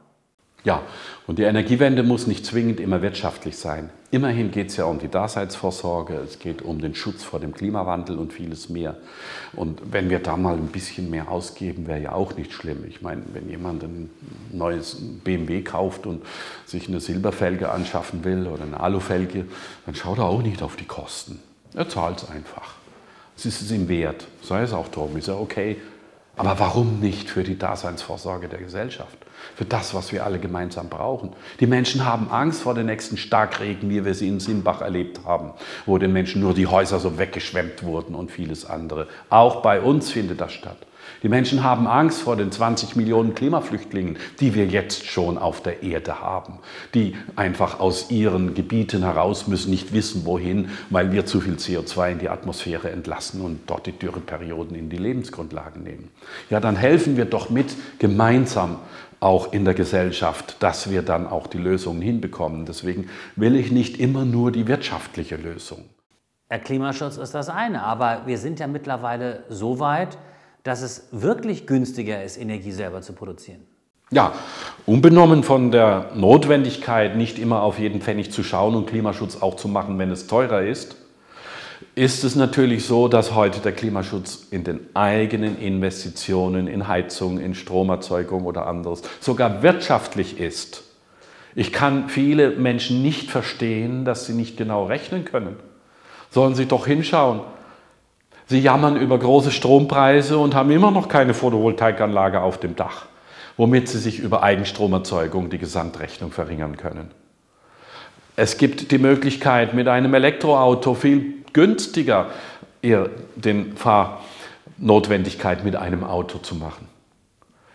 Ja, und die Energiewende muss nicht zwingend immer wirtschaftlich sein. Immerhin geht es ja um die Daseinsvorsorge, es geht um den Schutz vor dem Klimawandel und vieles mehr. Und wenn wir da mal ein bisschen mehr ausgeben, wäre ja auch nicht schlimm. Ich meine, wenn jemand ein neues B M W kauft und sich eine Silberfelge anschaffen will oder eine Alufelge, dann schaut er auch nicht auf die Kosten. Er zahlt es einfach. Es ist es ihm wert. Sei es auch drum, ist ja okay. Aber warum nicht für die Daseinsvorsorge der Gesellschaft? Für das, was wir alle gemeinsam brauchen. Die Menschen haben Angst vor den nächsten Starkregen, wie wir sie in Simbach erlebt haben, wo den Menschen nur die Häuser so weggeschwemmt wurden und vieles andere. Auch bei uns findet das statt. Die Menschen haben Angst vor den zwanzig Millionen Klimaflüchtlingen, die wir jetzt schon auf der Erde haben, die einfach aus ihren Gebieten heraus müssen, nicht wissen wohin, weil wir zu viel C O zwei in die Atmosphäre entlassen und dort die Dürreperioden in die Lebensgrundlagen nehmen. Ja, dann helfen wir doch mit, gemeinsam auch in der Gesellschaft, dass wir dann auch die Lösungen hinbekommen. Deswegen will ich nicht immer nur die wirtschaftliche Lösung. Der Klimaschutz ist das eine, aber wir sind ja mittlerweile so weit, dass es wirklich günstiger ist, Energie selber zu produzieren. Ja, unbenommen von der Notwendigkeit, nicht immer auf jeden Pfennig zu schauen und Klimaschutz auch zu machen, wenn es teurer ist, ist es natürlich so, dass heute der Klimaschutz in den eigenen Investitionen, in Heizung, in Stromerzeugung oder anderes sogar wirtschaftlich ist. Ich kann viele Menschen nicht verstehen, dass sie nicht genau rechnen können. Sollen sie doch hinschauen. Sie jammern über große Strompreise und haben immer noch keine Photovoltaikanlage auf dem Dach, womit sie sich über Eigenstromerzeugung die Gesamtrechnung verringern können. Es gibt die Möglichkeit, mit einem Elektroauto viel günstiger den Fahrnotwendigkeit mit einem Auto zu machen.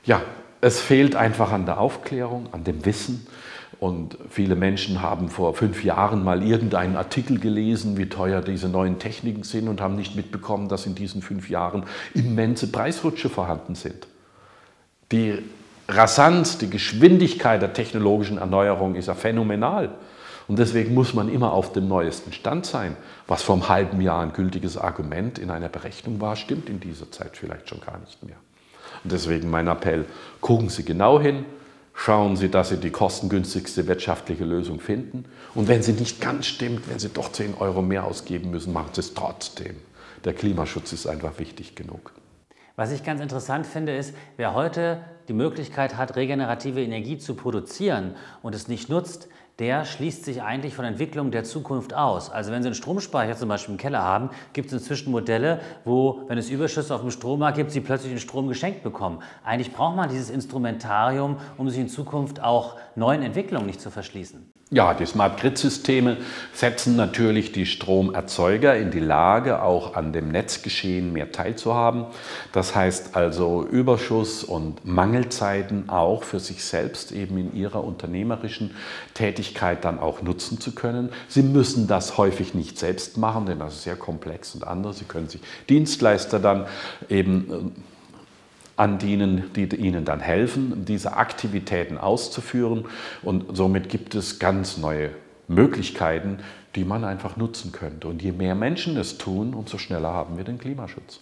Ja, es fehlt einfach an der Aufklärung, an dem Wissen. Und viele Menschen haben vor fünf Jahren mal irgendeinen Artikel gelesen, wie teuer diese neuen Techniken sind und haben nicht mitbekommen, dass in diesen fünf Jahren immense Preisrutsche vorhanden sind. Die Rasanz, die Geschwindigkeit der technologischen Erneuerung ist ja phänomenal. Und deswegen muss man immer auf dem neuesten Stand sein. Was vor einem halben Jahr ein gültiges Argument in einer Berechnung war, stimmt in dieser Zeit vielleicht schon gar nicht mehr. Und deswegen mein Appell, gucken Sie genau hin, schauen Sie, dass Sie die kostengünstigste wirtschaftliche Lösung finden. Und wenn sie nicht ganz stimmt, wenn Sie doch zehn Euro mehr ausgeben müssen, machen Sie es trotzdem. Der Klimaschutz ist einfach wichtig genug. Was ich ganz interessant finde, ist, wer heute die Möglichkeit hat, regenerative Energie zu produzieren und es nicht nutzt, der schließt sich eigentlich von Entwicklung der Zukunft aus. Also wenn Sie einen Stromspeicher zum Beispiel im Keller haben, gibt es inzwischen Modelle, wo, wenn es Überschüsse auf dem Strommarkt gibt, Sie plötzlich den Strom geschenkt bekommen. Eigentlich braucht man dieses Instrumentarium, um sich in Zukunft auch neuen Entwicklungen nicht zu verschließen. Ja, die Smart-Grid-Systeme setzen natürlich die Stromerzeuger in die Lage, auch an dem Netzgeschehen mehr teilzuhaben. Das heißt also Überschuss und Mangelzeiten auch für sich selbst eben in ihrer unternehmerischen Tätigkeit dann auch nutzen zu können. Sie müssen das häufig nicht selbst machen, denn das ist sehr komplex und anders. Sie können sich Dienstleister dann eben andienen, die ihnen dann helfen, diese Aktivitäten auszuführen, und somit gibt es ganz neue Möglichkeiten, die man einfach nutzen könnte. Und je mehr Menschen es tun, umso schneller haben wir den Klimaschutz.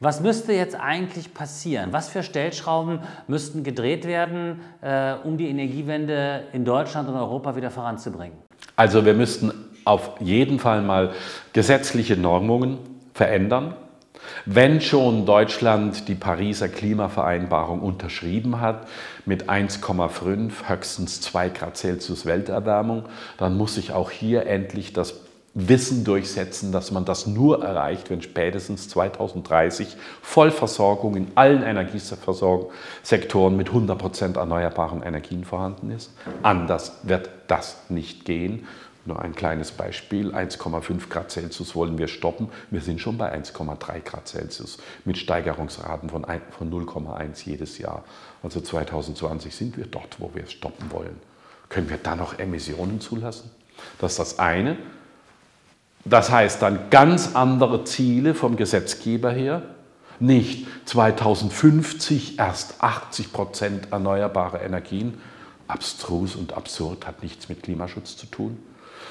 Was müsste jetzt eigentlich passieren? Was für Stellschrauben müssten gedreht werden, äh, um die Energiewende in Deutschland und Europa wieder voranzubringen? Also wir müssten auf jeden Fall mal gesetzliche Normungen verändern. Wenn schon Deutschland die Pariser Klimavereinbarung unterschrieben hat mit eins Komma fünf, höchstens zwei Grad Celsius Welterwärmung, dann muss sich auch hier endlich das Wissen durchsetzen, dass man das nur erreicht, wenn spätestens zweitausenddreißig Vollversorgung in allen Energieversorgungssektoren mit hundert Prozent erneuerbaren Energien vorhanden ist. Anders wird das nicht gehen. Nur ein kleines Beispiel, eins Komma fünf Grad Celsius wollen wir stoppen. Wir sind schon bei eins Komma drei Grad Celsius mit Steigerungsraten von null Komma eins jedes Jahr. Also zweitausendzwanzig sind wir dort, wo wir es stoppen wollen. Können wir da noch Emissionen zulassen? Das ist das eine. Das heißt dann ganz andere Ziele vom Gesetzgeber her. Nicht zweitausendfünfzig erst achtzig Prozent erneuerbare Energien. Abstrus und absurd, hat nichts mit Klimaschutz zu tun.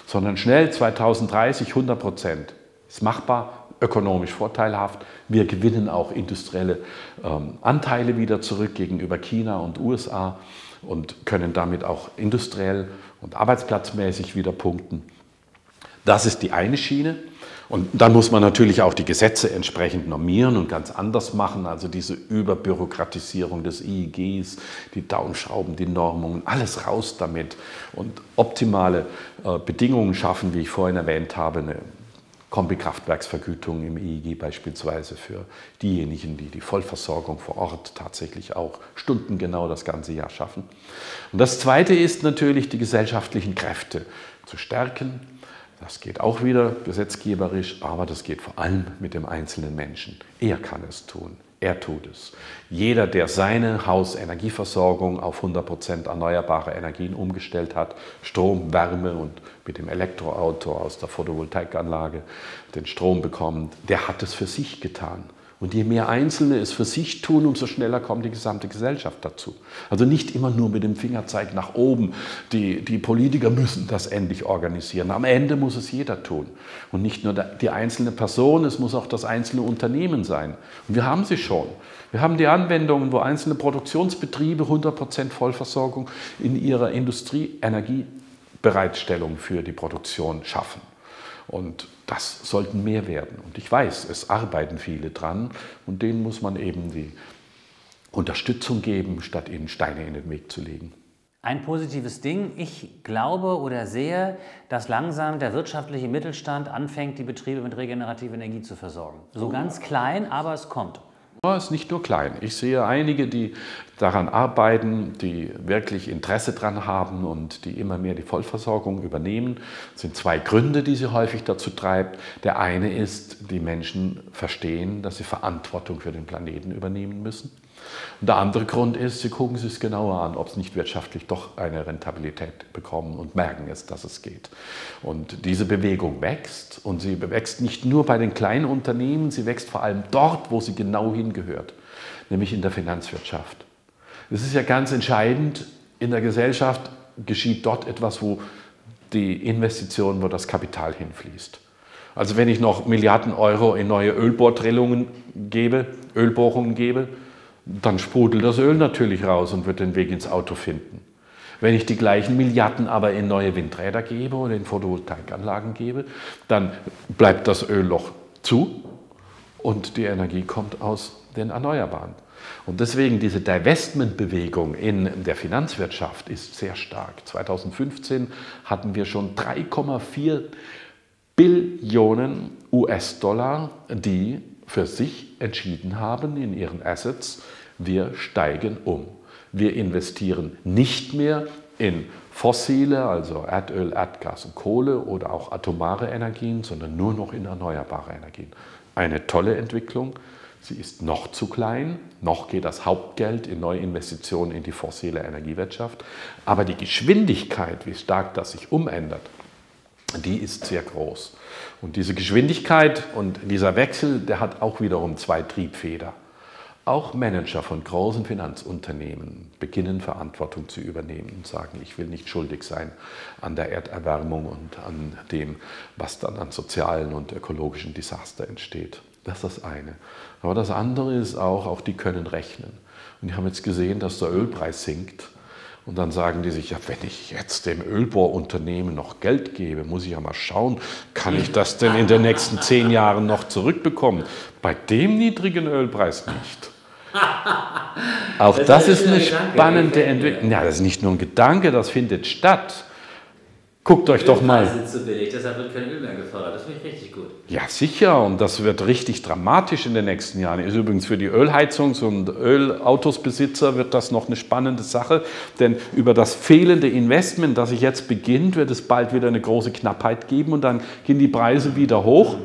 Sondern schnell zweitausenddreißig hundert Prozent. Ist machbar, ökonomisch vorteilhaft. Wir gewinnen auch industrielle ähm, Anteile wieder zurück gegenüber China und U S A und können damit auch industriell und arbeitsplatzmäßig wieder punkten. Das ist die eine Schiene. Und dann muss man natürlich auch die Gesetze entsprechend normieren und ganz anders machen. Also diese Überbürokratisierung des E E Gs, die Daumenschrauben, die Normungen, alles raus damit. Und optimale äh, Bedingungen schaffen, wie ich vorhin erwähnt habe, eine Kombikraftwerksvergütung im E E G beispielsweise für diejenigen, die die Vollversorgung vor Ort tatsächlich auch stundengenau das ganze Jahr schaffen. Und das Zweite ist natürlich, die gesellschaftlichen Kräfte zu stärken. Das geht auch wieder gesetzgeberisch, aber das geht vor allem mit dem einzelnen Menschen. Er kann es tun, er tut es. Jeder, der seine Hausenergieversorgung auf hundert Prozent erneuerbare Energien umgestellt hat, Strom, Wärme und mit dem Elektroauto aus der Photovoltaikanlage den Strom bekommt, der hat es für sich getan. Und je mehr Einzelne es für sich tun, umso schneller kommt die gesamte Gesellschaft dazu. Also nicht immer nur mit dem Fingerzeig nach oben. Die, die Politiker müssen das endlich organisieren. Am Ende muss es jeder tun. Und nicht nur die einzelne Person, es muss auch das einzelne Unternehmen sein. Und wir haben sie schon. Wir haben die Anwendungen, wo einzelne Produktionsbetriebe hundert Prozent Vollversorgung in ihrer Industrie Energiebereitstellung für die Produktion schaffen. Und das sollten mehr werden. Und ich weiß, es arbeiten viele dran und denen muss man eben die Unterstützung geben, statt ihnen Steine in den Weg zu legen. Ein positives Ding. Ich glaube oder sehe, dass langsam der wirtschaftliche Mittelstand anfängt, die Betriebe mit regenerativer Energie zu versorgen. So ganz klein, aber es kommt. Aber es ist nicht nur klein. Ich sehe einige, die daran arbeiten, die wirklich Interesse daran haben und die immer mehr die Vollversorgung übernehmen. Es sind zwei Gründe, die sie häufig dazu treibt. Der eine ist, die Menschen verstehen, dass sie Verantwortung für den Planeten übernehmen müssen. Und der andere Grund ist, sie gucken sich es genauer an, ob es nicht wirtschaftlich doch eine Rentabilität bekommen und merken es, dass es geht. Und diese Bewegung wächst und sie wächst nicht nur bei den kleinen Unternehmen, sie wächst vor allem dort, wo sie genau hingehört, nämlich in der Finanzwirtschaft. Das ist ja ganz entscheidend. In der Gesellschaft geschieht dort etwas, wo die Investitionen, wo das Kapital hinfließt. Also wenn ich noch Milliarden Euro in neue Ölbohrtrillungen gebe, Ölbohrungen gebe, dann sprudelt das Öl natürlich raus und wird den Weg ins Auto finden. Wenn ich die gleichen Milliarden aber in neue Windräder gebe oder in Photovoltaikanlagen gebe, dann bleibt das Ölloch zu und die Energie kommt aus den Erneuerbaren. Und deswegen diese Divestment-Bewegung in der Finanzwirtschaft ist sehr stark. zweitausendfünfzehn hatten wir schon drei Komma vier Billionen U S-Dollar, die für sich entschieden haben in ihren Assets, wir steigen um. Wir investieren nicht mehr in fossile, also Erdöl, Erdgas und Kohle oder auch atomare Energien, sondern nur noch in erneuerbare Energien. Eine tolle Entwicklung. Sie ist noch zu klein, noch geht das Hauptgeld in neue Investitionen in die fossile Energiewirtschaft. Aber die Geschwindigkeit, wie stark das sich umändert, die ist sehr groß. Und diese Geschwindigkeit und dieser Wechsel, der hat auch wiederum zwei Triebfeder. Auch Manager von großen Finanzunternehmen beginnen Verantwortung zu übernehmen und sagen, ich will nicht schuldig sein an der Erderwärmung und an dem, was dann an sozialen und ökologischen Desaster entsteht. Das ist das eine. Aber das andere ist auch, auch die können rechnen. Und die haben jetzt gesehen, dass der Ölpreis sinkt. Und dann sagen die sich, ja, wenn ich jetzt dem Ölbohrunternehmen noch Geld gebe, muss ich ja mal schauen, kann ich das denn in den nächsten zehn Jahren noch zurückbekommen? Bei dem niedrigen Ölpreis nicht. Auch das, das ist eine spannende Entwicklung. Ja, das ist nicht nur ein Gedanke, das findet statt. Guckt euch doch mal. Ölpreise sind zu billig, deshalb wird kein Öl mehr gefördert. Das finde ich richtig gut. Ja, sicher. Und das wird richtig dramatisch in den nächsten Jahren. Ist übrigens für die Ölheizungs- und Ölautosbesitzer wird das noch eine spannende Sache. Denn über das fehlende Investment, das sich jetzt beginnt, wird es bald wieder eine große Knappheit geben. Und dann gehen die Preise wieder hoch.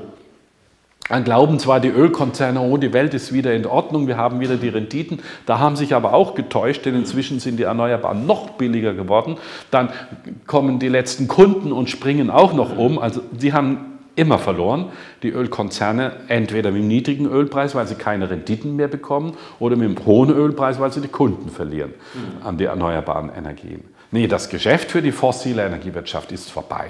Dann glauben zwar die Ölkonzerne, oh, die Welt ist wieder in Ordnung, wir haben wieder die Renditen. Da haben sich aber auch getäuscht, denn inzwischen sind die Erneuerbaren noch billiger geworden. Dann kommen die letzten Kunden und springen auch noch um. Also sie haben immer verloren, die Ölkonzerne, entweder mit dem niedrigen Ölpreis, weil sie keine Renditen mehr bekommen, oder mit dem hohen Ölpreis, weil sie die Kunden verlieren an die erneuerbaren Energien. Nee, das Geschäft für die fossile Energiewirtschaft ist vorbei.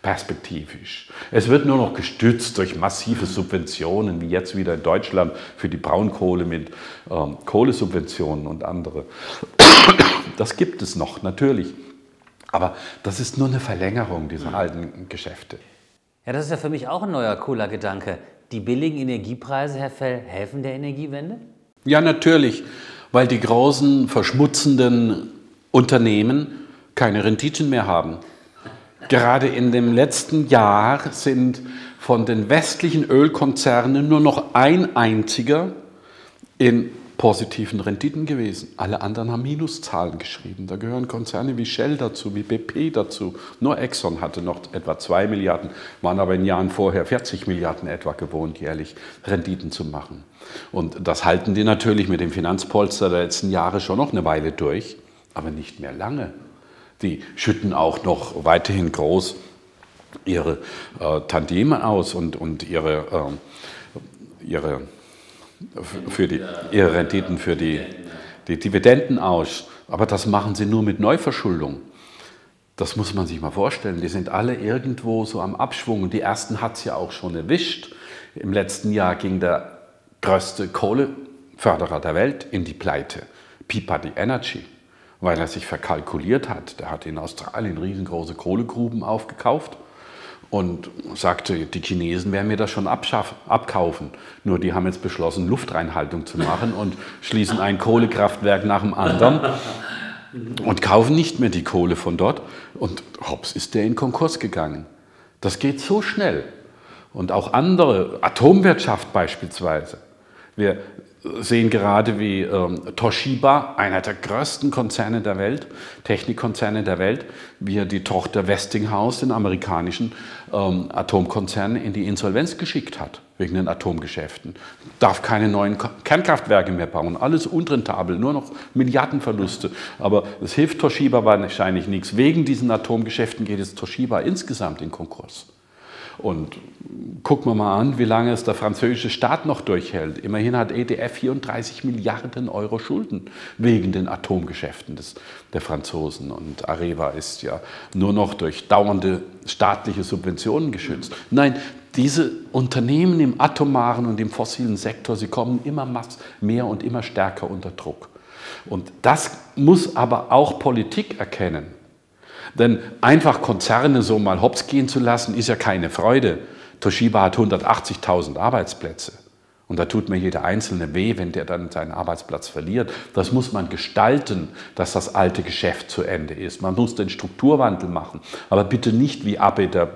Perspektivisch. Es wird nur noch gestützt durch massive Subventionen, wie jetzt wieder in Deutschland für die Braunkohle mit ähm, Kohlesubventionen und andere. Das gibt es noch, natürlich. Aber das ist nur eine Verlängerung dieser alten Geschäfte. Ja, das ist ja für mich auch ein neuer, cooler Gedanke. Die billigen Energiepreise, Herr Fell, helfen der Energiewende? Ja, natürlich, weil die großen verschmutzenden Unternehmen keine Renditen mehr haben. Gerade in dem letzten Jahr sind von den westlichen Ölkonzernen nur noch ein einziger in positiven Renditen gewesen. Alle anderen haben Minuszahlen geschrieben. Da gehören Konzerne wie Shell dazu, wie B P dazu. Nur Exxon hatte noch etwa zwei Milliarden, waren aber in Jahren vorher vierzig Milliarden etwa gewohnt, jährlich Renditen zu machen. Und das halten die natürlich mit dem Finanzpolster der letzten Jahre schon noch eine Weile durch, aber nicht mehr lange. Die schütten auch noch weiterhin groß ihre äh, Tantiemen aus und, und ihre, äh, ihre, für die, ihre Renditen für die, die Dividenden aus. Aber das machen sie nur mit Neuverschuldung. Das muss man sich mal vorstellen. Die sind alle irgendwo so am Abschwung. Und die ersten hat es ja auch schon erwischt. Im letzten Jahr ging der größte Kohleförderer der Welt in die Pleite. Peabody Energy. Weil er sich verkalkuliert hat. Der hat in Australien riesengroße Kohlegruben aufgekauft und sagte, die Chinesen werden mir das schon abkaufen. Nur die haben jetzt beschlossen, Luftreinhaltung zu machen und schließen ein Kohlekraftwerk nach dem anderen und kaufen nicht mehr die Kohle von dort. Und hops, ist der in Konkurs gegangen. Das geht so schnell. Und auch andere, Atomwirtschaft beispielsweise. Wir sehen gerade, wie ähm, Toshiba, einer der größten Konzerne der Welt, Technikkonzerne der Welt, wie er die Tochter Westinghouse, den amerikanischen ähm, Atomkonzern, in die Insolvenz geschickt hat, wegen den Atomgeschäften. Darf keine neuen Kernkraftwerke mehr bauen, alles unrentabel, nur noch Milliardenverluste. Aber es hilft Toshiba wahrscheinlich nichts. Wegen diesen Atomgeschäften geht es Toshiba insgesamt in Konkurs. Und gucken wir mal an, wie lange es der französische Staat noch durchhält. Immerhin hat E D F vierunddreißig Milliarden Euro Schulden wegen den Atomgeschäften des, der Franzosen. Und Areva ist ja nur noch durch dauernde staatliche Subventionen geschützt. Nein, diese Unternehmen im atomaren und im fossilen Sektor, sie kommen immer mehr und immer stärker unter Druck. Und das muss aber auch Politik erkennen. Denn einfach Konzerne so mal hops gehen zu lassen, ist ja keine Freude. Toshiba hat hundertachtzigtausend Arbeitsplätze. Und da tut mir jeder Einzelne weh, wenn der dann seinen Arbeitsplatz verliert. Das muss man gestalten, dass das alte Geschäft zu Ende ist. Man muss den Strukturwandel machen. Aber bitte nicht wie Abe, der,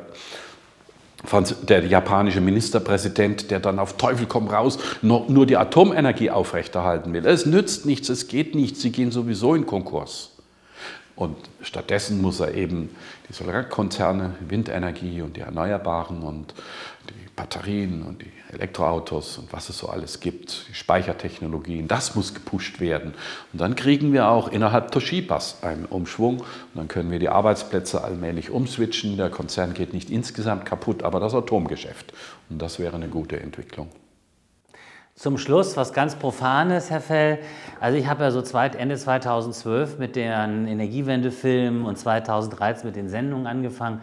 der japanische Ministerpräsident, der dann auf Teufel komm raus nur die Atomenergie aufrechterhalten will. Es nützt nichts, es geht nichts, sie gehen sowieso in Konkurs. Und stattdessen muss er eben die Solarkonzerne, Windenergie und die Erneuerbaren und die Batterien und die Elektroautos und was es so alles gibt, die Speichertechnologien, das muss gepusht werden. Und dann kriegen wir auch innerhalb Toshibas einen Umschwung und dann können wir die Arbeitsplätze allmählich umswitchen. Der Konzern geht nicht insgesamt kaputt, aber das Atomgeschäft. Und das wäre eine gute Entwicklung. Zum Schluss was ganz Profanes, Herr Fell. Also ich habe ja so zweit, Ende zweitausendzwölf mit den Energiewende-Filmen und zweitausenddreizehn mit den Sendungen angefangen.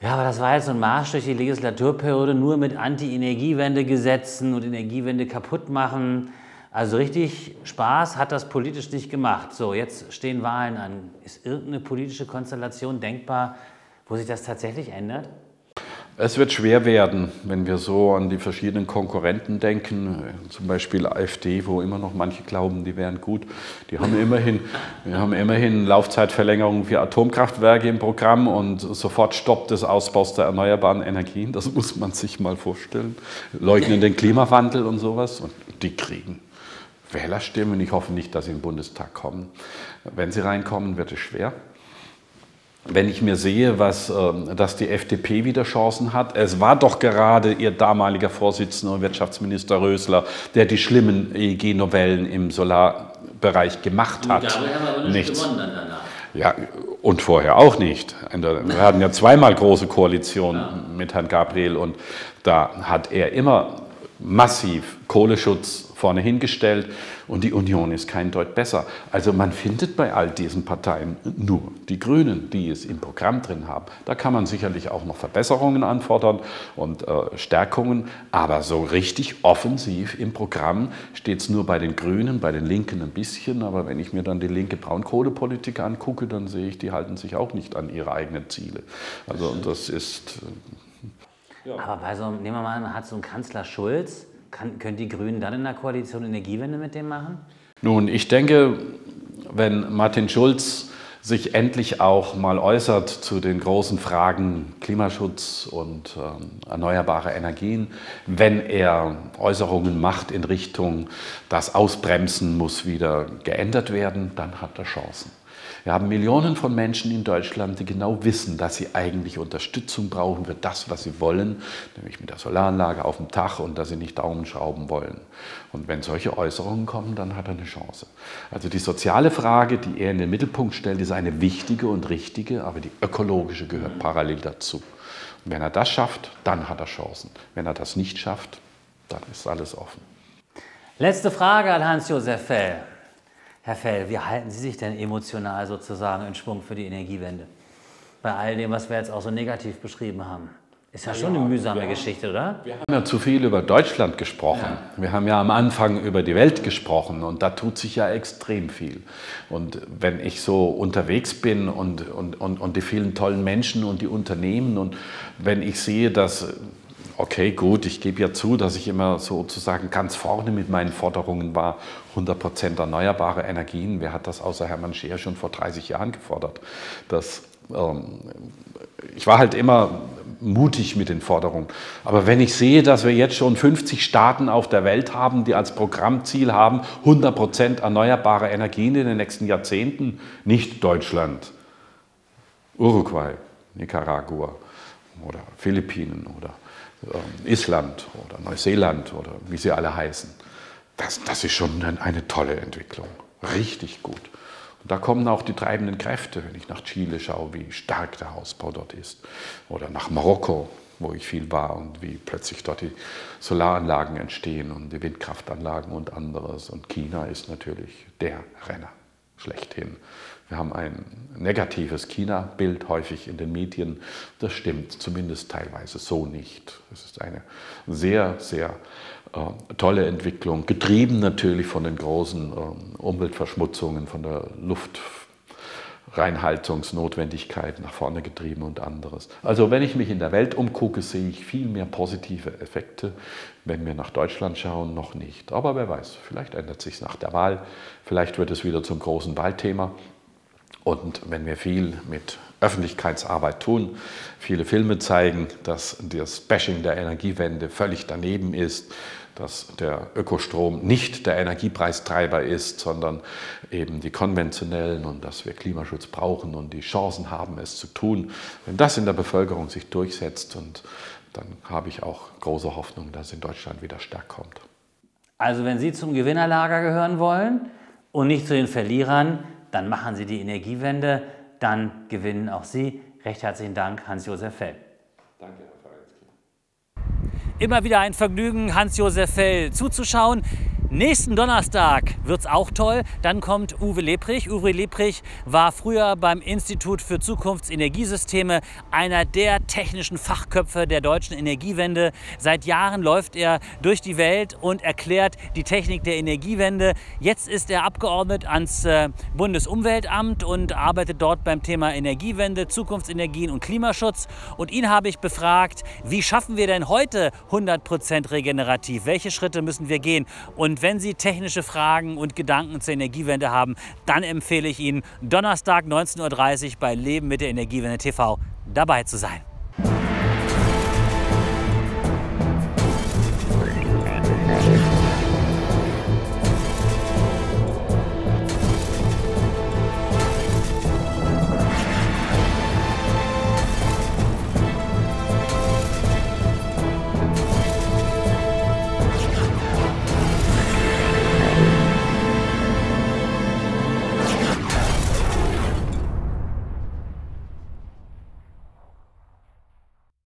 Ja, aber das war jetzt so ein Marsch durch die Legislaturperiode, nur mit Anti-Energiewende-Gesetzen und Energiewende kaputt machen. Also richtig Spaß hat das politisch nicht gemacht. So, jetzt stehen Wahlen an. Ist irgendeine politische Konstellation denkbar, wo sich das tatsächlich ändert? Es wird schwer werden, wenn wir so an die verschiedenen Konkurrenten denken, zum Beispiel AfD, wo immer noch manche glauben, die wären gut. Die haben immerhin, die haben immerhin Laufzeitverlängerung für Atomkraftwerke im Programm und sofort Stopp des Ausbaus der erneuerbaren Energien. Das muss man sich mal vorstellen. Leugnen den Klimawandel und sowas und die kriegen Wählerstimmen. Ich hoffe nicht, dass sie in den Bundestag kommen. Wenn sie reinkommen, wird es schwer. Wenn ich mir sehe, was, dass die F D P wieder Chancen hat. Es war doch gerade ihr damaliger Vorsitzender und Wirtschaftsminister Rösler, der die schlimmen E E G-Novellen im Solarbereich gemacht hat. Dabei haben wir aber nicht nichts gewonnen dann danach. Ja, und vorher auch nicht. Wir hatten ja zweimal große Koalition ja. mit Herrn Gabriel und da hat er immer massiv Kohleschutz vorne hingestellt und die Union ist kein Deut besser. Also man findet bei all diesen Parteien nur die Grünen, die es im Programm drin haben. Da kann man sicherlich auch noch Verbesserungen anfordern und äh, Stärkungen, aber so richtig offensiv im Programm steht es nur bei den Grünen, bei den Linken ein bisschen, aber wenn ich mir dann die linke Braunkohlepolitik angucke, dann sehe ich, die halten sich auch nicht an ihre eigenen Ziele. Also das ist... Ja. Aber bei so einem, nehmen wir mal an, man hat so einen Kanzler Schulz, kann, können die Grünen dann in der Koalition Energiewende mit dem machen? Nun, ich denke, wenn Martin Schulz sich endlich auch mal äußert zu den großen Fragen Klimaschutz und äh, erneuerbare Energien, wenn er Äußerungen macht in Richtung, das Ausbremsen muss wieder geändert werden, dann hat er Chancen. Wir haben Millionen von Menschen in Deutschland, die genau wissen, dass sie eigentlich Unterstützung brauchen für das, was sie wollen, nämlich mit der Solaranlage auf dem Dach und dass sie nicht Daumen schrauben wollen. Und wenn solche Äußerungen kommen, dann hat er eine Chance. Also die soziale Frage, die er in den Mittelpunkt stellt, ist eine wichtige und richtige, aber die ökologische gehört parallel dazu. Und wenn er das schafft, dann hat er Chancen. Wenn er das nicht schafft, dann ist alles offen. Letzte Frage an Hans-Josef Fell. Herr Fell, wie halten Sie sich denn emotional sozusagen in Schwung für die Energiewende? Bei all dem, was wir jetzt auch so negativ beschrieben haben. Ist ja schon eine mühsame Geschichte, oder? Wir haben ja zu viel über Deutschland gesprochen. Ja. Wir haben ja am Anfang über die Welt gesprochen und da tut sich ja extrem viel. Und wenn ich so unterwegs bin und, und, und, und die vielen tollen Menschen und die Unternehmen und wenn ich sehe, dass... Okay, gut, ich gebe ja zu, dass ich immer sozusagen ganz vorne mit meinen Forderungen war, hundert Prozent erneuerbare Energien. Wer hat das außer Hermann Scheer schon vor dreißig Jahren gefordert? Das, ähm, ich war halt immer mutig mit den Forderungen. Aber wenn ich sehe, dass wir jetzt schon fünfzig Staaten auf der Welt haben, die als Programmziel haben, hundert Prozent erneuerbare Energien in den nächsten Jahrzehnten, nicht Deutschland, Uruguay, Nicaragua oder Philippinen oder... Island oder Neuseeland oder wie sie alle heißen. Das, das ist schon eine tolle Entwicklung. Richtig gut. Und da kommen auch die treibenden Kräfte, wenn ich nach Chile schaue, wie stark der Ausbau dort ist. Oder nach Marokko, wo ich viel war und wie plötzlich dort die Solaranlagen entstehen und die Windkraftanlagen und anderes. Und China ist natürlich der Renner schlechthin. Wir haben ein negatives China-Bild häufig in den Medien. Das stimmt zumindest teilweise so nicht. Es ist eine sehr, sehr äh, tolle Entwicklung, getrieben natürlich von den großen äh, Umweltverschmutzungen, von der Luftreinhaltungsnotwendigkeit nach vorne getrieben und anderes. Also wenn ich mich in der Welt umgucke, sehe ich viel mehr positive Effekte. Wenn wir nach Deutschland schauen, noch nicht. Aber wer weiß, vielleicht ändert sich es nach der Wahl. Vielleicht wird es wieder zum großen Wahlthema. Und wenn wir viel mit Öffentlichkeitsarbeit tun, viele Filme zeigen, dass das Bashing der Energiewende völlig daneben ist, dass der Ökostrom nicht der Energiepreistreiber ist, sondern eben die konventionellen und dass wir Klimaschutz brauchen und die Chancen haben, es zu tun. Wenn das in der Bevölkerung sich durchsetzt, und dann habe ich auch große Hoffnung, dass es in Deutschland wieder stark kommt. Also wenn Sie zum Gewinnerlager gehören wollen und nicht zu den Verlierern, dann machen Sie die Energiewende, dann gewinnen auch Sie. Recht herzlichen Dank, Hans-Josef Fell. Danke, Herr Feigenski. Immer wieder ein Vergnügen, Hans-Josef Fell zuzuschauen. Nächsten Donnerstag wird es auch toll. Dann kommt Uwe Leprich. Uwe Leprich war früher beim Institut für Zukunftsenergiesysteme einer der technischen Fachköpfe der deutschen Energiewende. Seit Jahren läuft er durch die Welt und erklärt die Technik der Energiewende. Jetzt ist er Abgeordneter ans Bundesumweltamt und arbeitet dort beim Thema Energiewende, Zukunftsenergien und Klimaschutz. Und ihn habe ich befragt, wie schaffen wir denn heute hundert Prozent regenerativ? Welche Schritte müssen wir gehen? Und wenn Sie technische Fragen und Gedanken zur Energiewende haben, dann empfehle ich Ihnen, Donnerstag neunzehn Uhr dreißig bei Leben mit der Energiewende T V dabei zu sein.